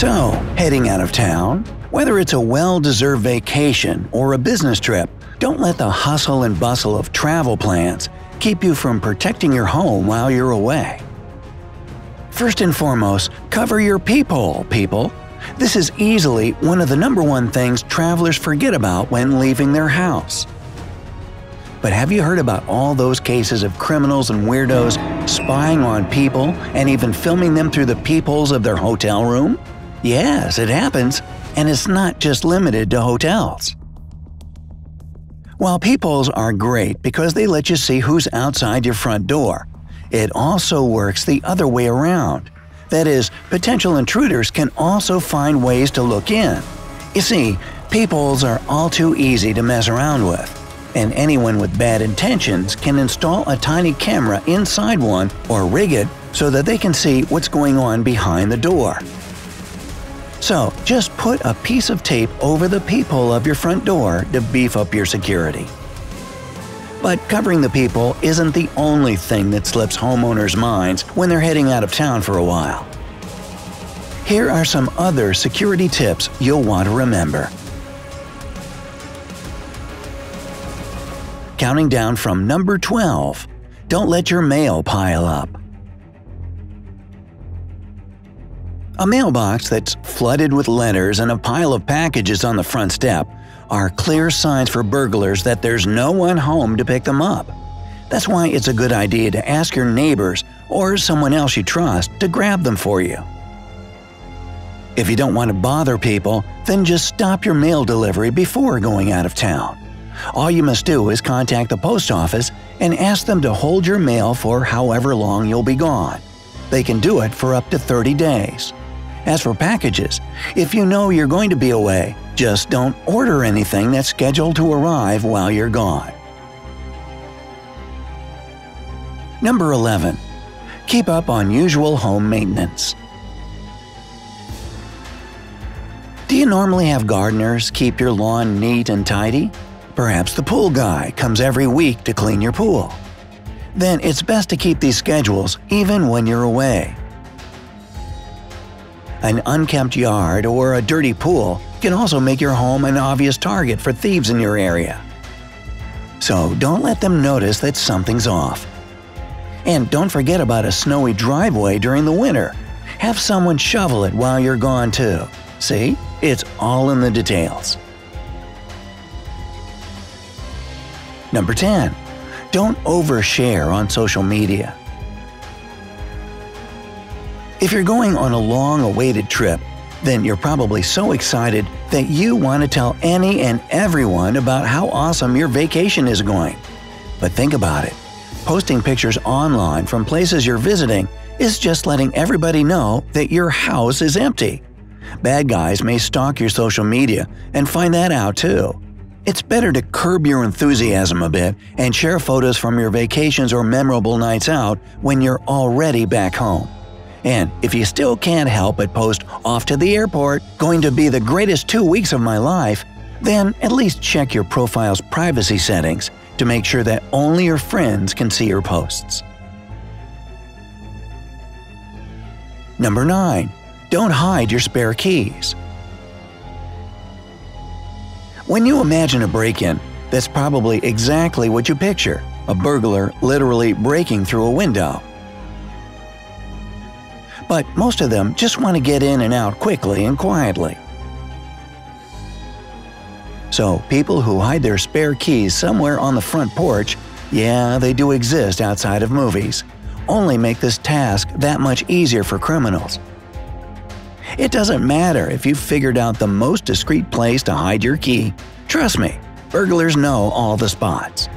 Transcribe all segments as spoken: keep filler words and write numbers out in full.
So, heading out of town? Whether it's a well-deserved vacation or a business trip, don't let the hustle and bustle of travel plans keep you from protecting your home while you're away. First and foremost, cover your peephole, people. This is easily one of the number one things travelers forget about when leaving their house. But have you heard about all those cases of criminals and weirdos spying on people and even filming them through the peepholes of their hotel room? Yes, it happens, and it's not just limited to hotels. While peepholes are great because they let you see who's outside your front door, it also works the other way around. That is, potential intruders can also find ways to look in. You see, peepholes are all too easy to mess around with, and anyone with bad intentions can install a tiny camera inside one or rig it so that they can see what's going on behind the door. So, just put a piece of tape over the peephole of your front door to beef up your security. But covering the peephole isn't the only thing that slips homeowners' minds when they're heading out of town for a while. Here are some other security tips you'll want to remember. Counting down from number twelve, don't let your mail pile up. A mailbox that's flooded with letters and a pile of packages on the front step are clear signs for burglars that there's no one home to pick them up. That's why it's a good idea to ask your neighbors or someone else you trust to grab them for you. If you don't want to bother people, then just stop your mail delivery before going out of town. All you must do is contact the post office and ask them to hold your mail for however long you'll be gone. They can do it for up to thirty days. As for packages, if you know you're going to be away, just don't order anything that's scheduled to arrive while you're gone. Number eleven. Keep up on usual home maintenance. Do you normally have gardeners keep your lawn neat and tidy? Perhaps the pool guy comes every week to clean your pool. Then it's best to keep these schedules even when you're away. An unkempt yard or a dirty pool can also make your home an obvious target for thieves in your area. So don't let them notice that something's off. And don't forget about a snowy driveway during the winter. Have someone shovel it while you're gone too. See? It's all in the details. Number ten. Don't overshare on social media. If you're going on a long-awaited trip, then you're probably so excited that you want to tell any and everyone about how awesome your vacation is going. But think about it. Posting pictures online from places you're visiting is just letting everybody know that your house is empty. Bad guys may stalk your social media and find that out too. It's better to curb your enthusiasm a bit and share photos from your vacations or memorable nights out when you're already back home. And if you still can't help but post off to the airport, going to be the greatest two weeks of my life, then at least check your profile's privacy settings to make sure that only your friends can see your posts. Number nine. Don't hide your spare keys. When you imagine a break-in, that's probably exactly what you picture – a burglar literally breaking through a window. But most of them just want to get in and out quickly and quietly. So people who hide their spare keys somewhere on the front porch – yeah, they do exist outside of movies – only make this task that much easier for criminals. It doesn't matter if you've figured out the most discreet place to hide your key. Trust me, burglars know all the spots.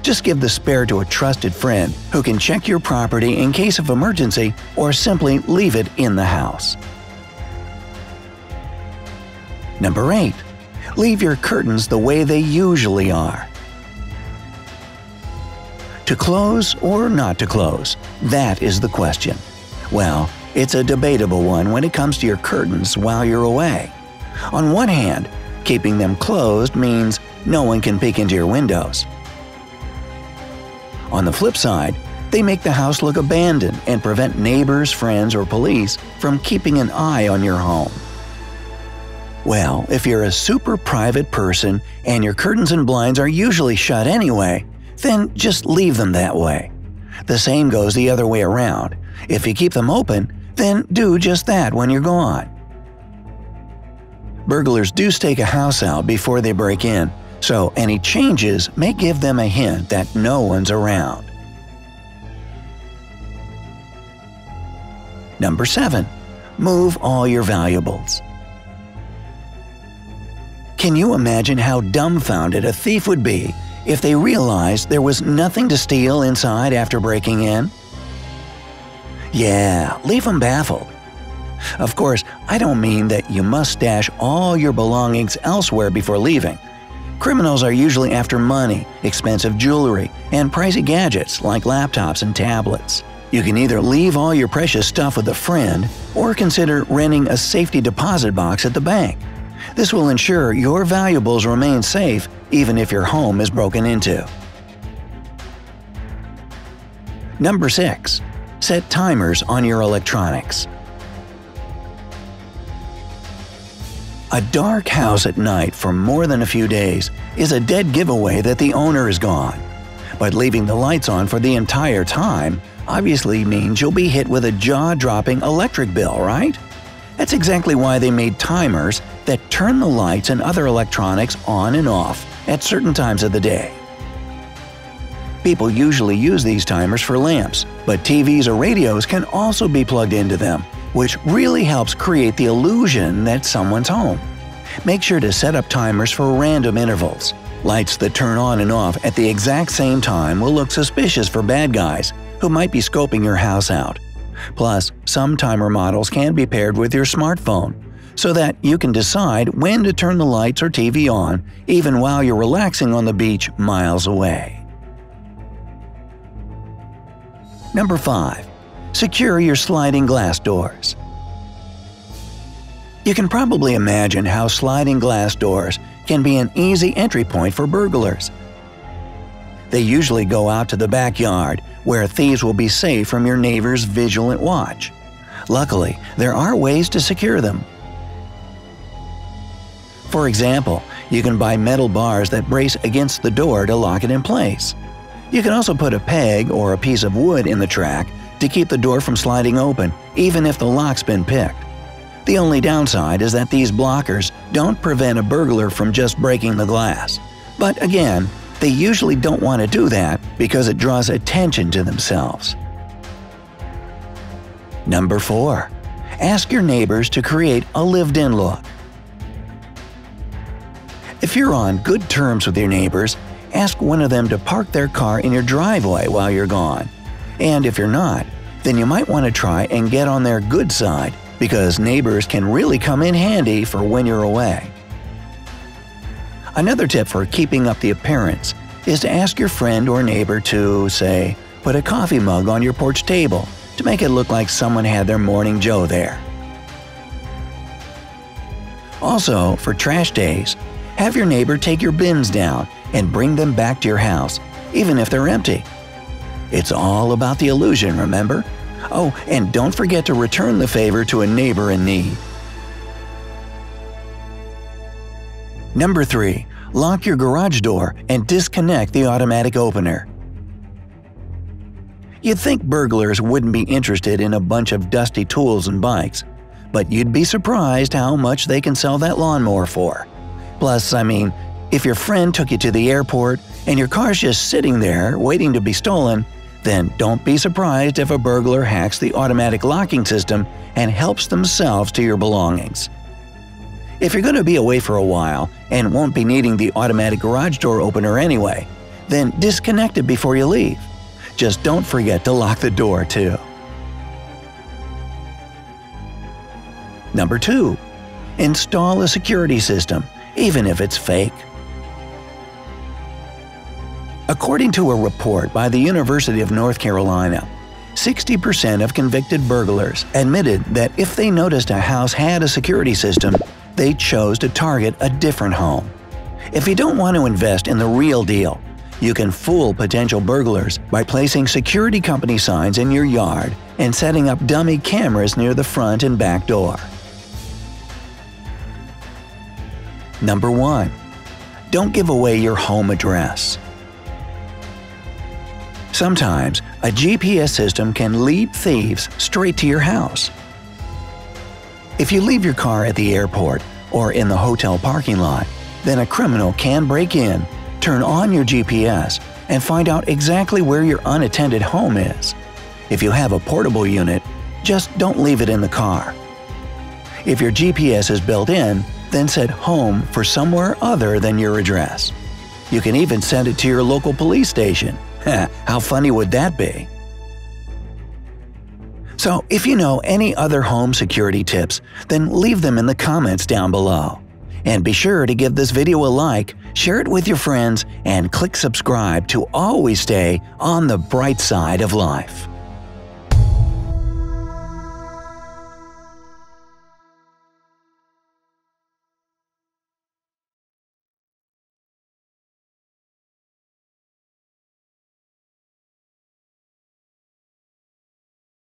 Just give the spare to a trusted friend who can check your property in case of emergency or simply leave it in the house. Number eight. Leave your curtains the way they usually are. To close or not to close? That is the question. Well, it's a debatable one when it comes to your curtains while you're away. On one hand, keeping them closed means no one can peek into your windows. On the flip side, They make the house look abandoned and prevent neighbors, friends, or police from keeping an eye on your home. Well, if you're a super private person and your curtains and blinds are usually shut anyway, then just leave them that way. The same goes the other way around. If you keep them open, then do just that when you're gone. Burglars do stake a house out before they break in, so any changes may give them a hint that no one's around. Number seven. Move all your valuables. Can you imagine how dumbfounded a thief would be if they realized there was nothing to steal inside after breaking in? Yeah, leave them baffled. Of course, I don't mean that you must stash all your belongings elsewhere before leaving. Criminals are usually after money, expensive jewelry, and pricey gadgets like laptops and tablets. You can either leave all your precious stuff with a friend or consider renting a safety deposit box at the bank. This will ensure your valuables remain safe even if your home is broken into. Number six. Set timers on your electronics. A dark house at night for more than a few days is a dead giveaway that the owner is gone. But leaving the lights on for the entire time obviously means you'll be hit with a jaw-dropping electric bill, right? That's exactly why they made timers that turn the lights and other electronics on and off at certain times of the day. People usually use these timers for lamps, but T Vs or radios can also be plugged into them, which really helps create the illusion that someone's home. Make sure to set up timers for random intervals. Lights that turn on and off at the exact same time will look suspicious for bad guys who might be scoping your house out. Plus, some timer models can be paired with your smartphone so that you can decide when to turn the lights or T V on even while you're relaxing on the beach miles away. Number five. Secure your sliding glass doors. You can probably imagine how sliding glass doors can be an easy entry point for burglars. They usually go out to the backyard, where thieves will be safe from your neighbor's vigilant watch. Luckily, there are ways to secure them. For example, you can buy metal bars that brace against the door to lock it in place. You can also put a peg or a piece of wood in the track to keep the door from sliding open, even if the lock's been picked. The only downside is that these blockers don't prevent a burglar from just breaking the glass. But again, they usually don't want to do that because it draws attention to themselves. Number four. Ask your neighbors to create a lived-in look. If you're on good terms with your neighbors, ask one of them to park their car in your driveway while you're gone. And if you're not, then you might want to try and get on their good side, because neighbors can really come in handy for when you're away. Another tip for keeping up the appearance is to ask your friend or neighbor to, say, put a coffee mug on your porch table to make it look like someone had their morning joe there. Also, for trash days, have your neighbor take your bins down and bring them back to your house, even if they're empty. It's all about the illusion, remember? Oh, and don't forget to return the favor to a neighbor in need. Number three. Lock your garage door and disconnect the automatic opener. You'd think burglars wouldn't be interested in a bunch of dusty tools and bikes, but you'd be surprised how much they can sell that lawnmower for. Plus, I mean, if your friend took you to the airport and your car's just sitting there waiting to be stolen, then don't be surprised if a burglar hacks the automatic locking system and helps themselves to your belongings. If you're going to be away for a while and won't be needing the automatic garage door opener anyway, then disconnect it before you leave. Just don't forget to lock the door too. Number two. Install a security system, even if it's fake. According to a report by the University of North Carolina, sixty percent of convicted burglars admitted that if they noticed a house had a security system, they chose to target a different home. If you don't want to invest in the real deal, You can fool potential burglars by placing security company signs in your yard and setting up dummy cameras near the front and back door. Number one. Don't give away your home address. Sometimes, a G P S system can lead thieves straight to your house. If you leave your car at the airport or in the hotel parking lot, then a criminal can break in, turn on your G P S, and find out exactly where your unattended home is. If you have a portable unit, just don't leave it in the car. If your G P S is built in, then set home for somewhere other than your address. You can even send it to your local police station. How funny would that be? So, if you know any other home security tips, then leave them in the comments down below. And be sure to give this video a like, share it with your friends, and click subscribe to always stay on the bright side of life.